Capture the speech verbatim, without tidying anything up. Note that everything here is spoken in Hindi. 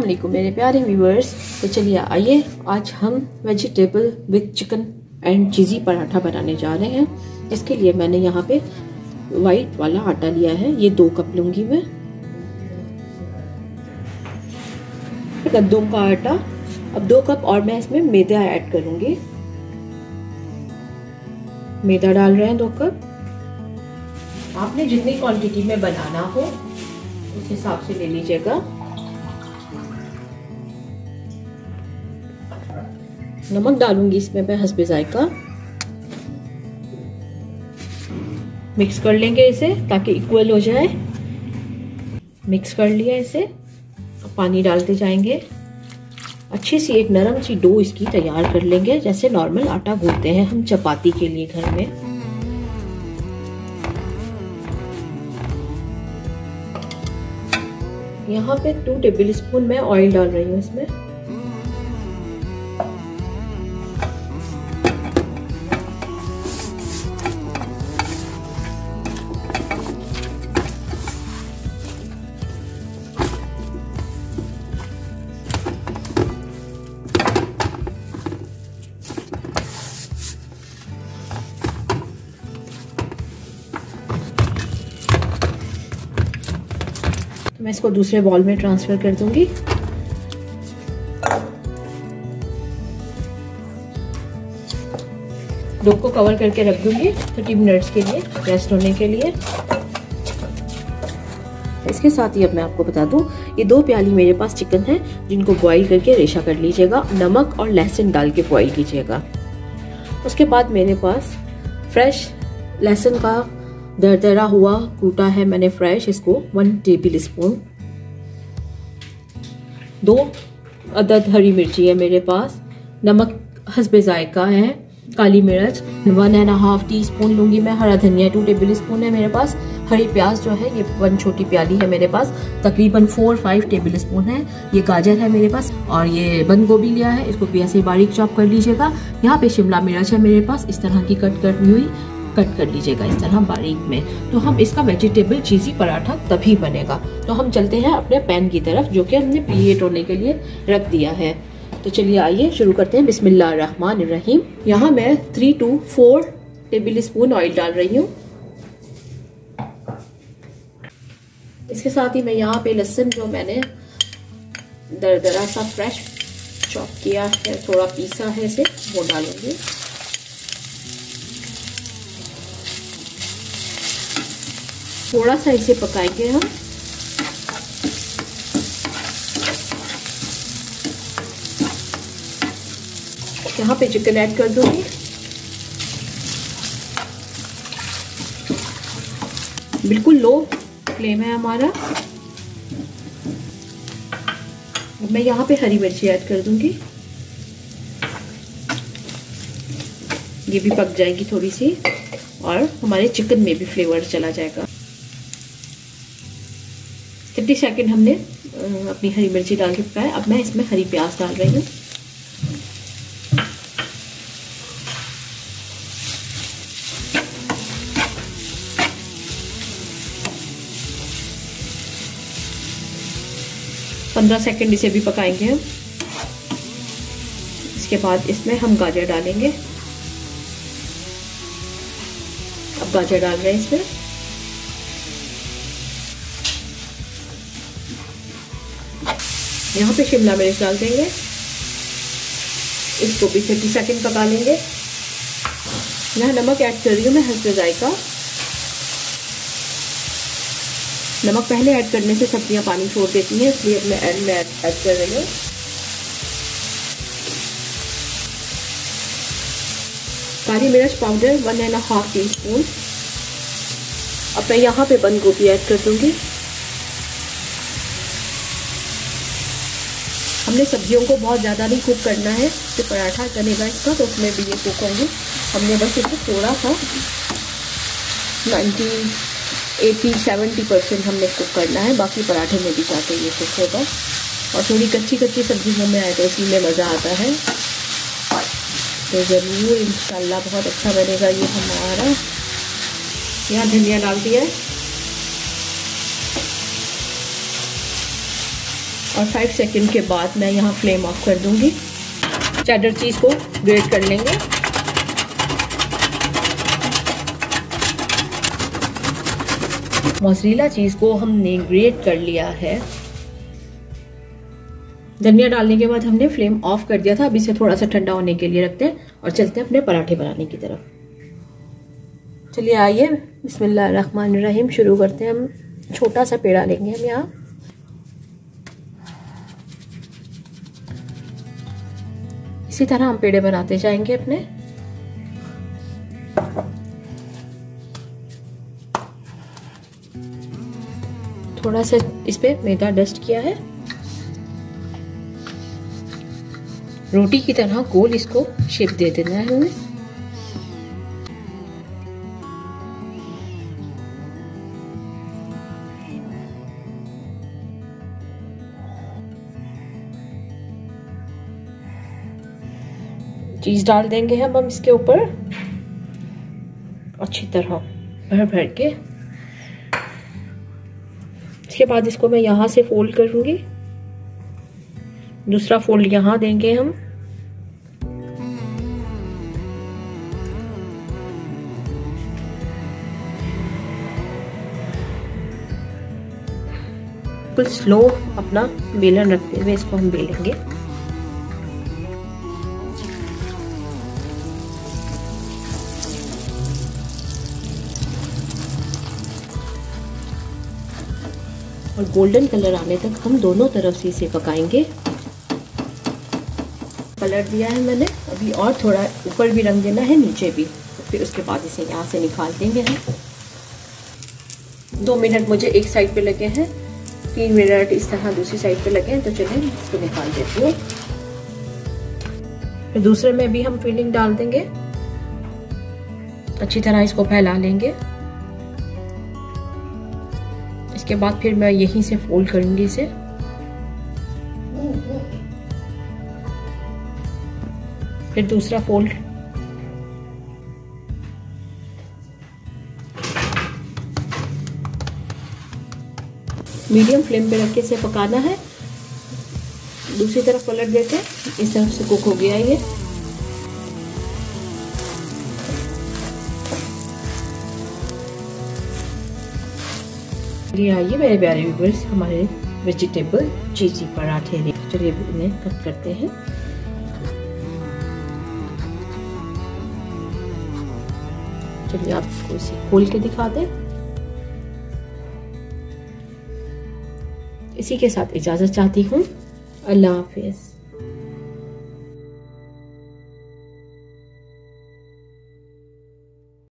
अस्सलाम वालेकुम मेरे प्यारे व्यूअर्स। तो चलिए आइए, आज हम vegetable with chicken and cheesy paratha बनाने जा रहे हैं। इसके लिए मैंने यहाँ पे वाइट वाला आटा लिया है, ये दो कप लूँगी मैं। गंदुम का आटा अब दो कप, और मैं इसमें मैदा ऐड करूँगी। मैदा डाल रहे हैं दो कप। आपने जितनी क्वांटिटी में बनाना हो उस हिसाब से ले लीजिएगा। नमक डालूंगी इसमें मैं हस्बे जायका। मिक्स कर लेंगे इसे ताकि इक्वल हो जाए। मिक्स कर लिया इसे, पानी डालते जाएंगे। अच्छी सी एक नरम सी डो इसकी तैयार कर लेंगे, जैसे नॉर्मल आटा गूंथते हैं हम चपाती के लिए घर में। यहाँ पे टू टेबल स्पून मैं ऑयल डाल रही हूँ इसमें। मैं इसको दूसरे बॉल में ट्रांसफर कर दूंगी। डो को कवर करके रख दूंगी थर्टी मिनट्स के लिए, रेस्ट होने के लिए। इसके साथ ही अब मैं आपको बता दूं, ये दो प्याली मेरे पास चिकन है जिनको बॉईल करके रेशा कर लीजिएगा। नमक और लहसुन डाल के बॉईल कीजिएगा। उसके बाद मेरे पास फ्रेश लहसुन का दरदरा हुआ कूटा है मैंने फ्रेश, इसको वन टेबल स्पून। दो अदद हरी मिर्ची है मेरे पास। नमक हस्बे जायका है। काली मिर्च one and half teaspoon लूँगी मैं। हरा धनिया टू टेबल स्पून है मेरे पास। हरी प्याज जो है ये वन छोटी प्याली है मेरे पास, तकरीबन फोर फाइव टेबल स्पून है। ये गाजर है मेरे पास, और ये बंद गोभी लिया है, इसको भी ऐसे बारीक चॉप कर लीजिएगा। यहाँ पे शिमला मिर्च है मेरे पास, इस तरह की कट करनी हुई कट कर लीजिएगा इस तरह बारीक में। तो हम इसका वेजिटेबल चीज़ी पराठा तभी बनेगा। तो हम चलते हैं अपने पैन की तरफ, जो कि हमने प्रीहीट होने के लिए रख दिया है। तो चलिए आइए शुरू करते हैं। बिस्मिल्लाह रहमान रहीम। यहाँ मैं three two four tablespoon oil डाल रही हूँ। इसके साथ ही मैं यहाँ पे लहसुन जो मैंने दरदरा सा फ्रेश चॉप किया है, थोड़ा पीसा है इसे, वो डालूंगी। थोड़ा सा इसे पकाएंगे हम। यहाँ पे चिकन ऐड कर दूंगी। बिल्कुल लो फ्लेम है हमारा। मैं यहाँ पे हरी मिर्ची ऐड कर दूंगी, ये भी पक जाएगी थोड़ी सी, और हमारे चिकन में भी फ्लेवर चला जाएगा। थर्टी सेकेंड हमने अपनी हरी मिर्ची डाल के पकाया। अब मैं इसमें हरी प्याज डाल रही हूँ। पंद्रह सेकेंड इसे भी पकाएंगे हम। इसके बाद इसमें हम गाजर डालेंगे। अब गाजर डाल रहे हैं इसमें। यहाँ पे शिमला मिर्च डाल देंगे। इसको भी थर्टी सेकेंड पका लेंगे। यहाँ नमक ऐड कर रही हूँ मैं हस्बे जायका। नमक पहले ऐड करने से सब्जियाँ पानी छोड़ देती हैं, इसलिए अब मैं एंड में ऐड कर रही हूँ। काली मिर्च powder one and half teaspoon. अब मैं यहाँ पे बंद गोभी ऐड कर दूँगी। हमने सब्जियों को बहुत ज़्यादा नहीं कुक करना है, तो पराठा बनेगा इसका, तो उसमें भी ये कुक होंगे। हमने बस इसको थोड़ा सा नाइन्टी एटी सेवेंटी परसेंट हमने कुक करना है, बाकी पराठे में भी जाके ये कुक होगा। और थोड़ी कच्ची कच्ची सब्जी मुँह में आए तो उसी में मज़ा आता है। तो ज़रूर इंशाल्लाह बहुत अच्छा बनेगा ये हमारा। यहाँ धनिया डाल दिया है। और फाइव सेकंड के बाद मैं यहाँ फ्लेम ऑफ कर दूँगी। चेडर चीज़ को ग्रेट कर लेंगे। मोज़रेला चीज़ को हमने ग्रेट कर लिया है। धनिया डालने के बाद हमने फ्लेम ऑफ कर दिया था। अब इसे थोड़ा सा ठंडा होने के लिए रखते हैं और चलते हैं अपने पराठे बनाने की तरफ। चलिए आइए बिस्मिल्लाह रहमान रहीम शुरू करते हैं। हम छोटा सा पेड़ा लेंगे हम यहाँ। इसी तरह हम पेड़े बनाते जाएंगे अपने। थोड़ा सा इस पे मैदा डस्ट किया है। रोटी की तरह गोल इसको शेप दे देना है हमें। चीज डाल देंगे हम हम इसके ऊपर अच्छी तरह भर भर के। इसके बाद इसको मैं यहाँ से फोल्ड करूंगी, दूसरा फोल्ड यहाँ देंगे हम। कुछ स्लो अपना बेलन रखते हुए इसको हम बेलेंगे। और गोल्डन कलर आने तक हम दोनों तरफ से इसे पकाएंगे। कलर दिया है मैंने, अभी और थोड़ा ऊपर भी रंग देना है, नीचे भी। फिर उसके बाद इसे यहाँ से निकाल देंगे हम। दो मिनट मुझे एक साइड पे लगे हैं, तीन मिनट इस तरह दूसरी साइड पे लगे हैं। तो चलिए इसको निकाल देती हूँ। फिर दूसरे में भी हम फिलिंग डाल देंगे। अच्छी तरह इसको फैला लेंगे। के बाद फिर मैं यहीं से फोल्ड करूंगी इसे। फिर दूसरा फोल्ड। मीडियम फ्लेम पे रख के इसे पकाना है। दूसरी तरफ पलट देते हैं। इस तरफ से कुक हो गया ये। आइए मेरे प्यारे व्यूअर्स, हमारे वेजिटेबल चीज़ी पराठे रेडी। चलिए इन्हें कट करते हैं। चलिए आपको इसे खोल के दिखा दें। इसी के साथ इजाजत चाहती हूँ। अल्लाह हाफिज।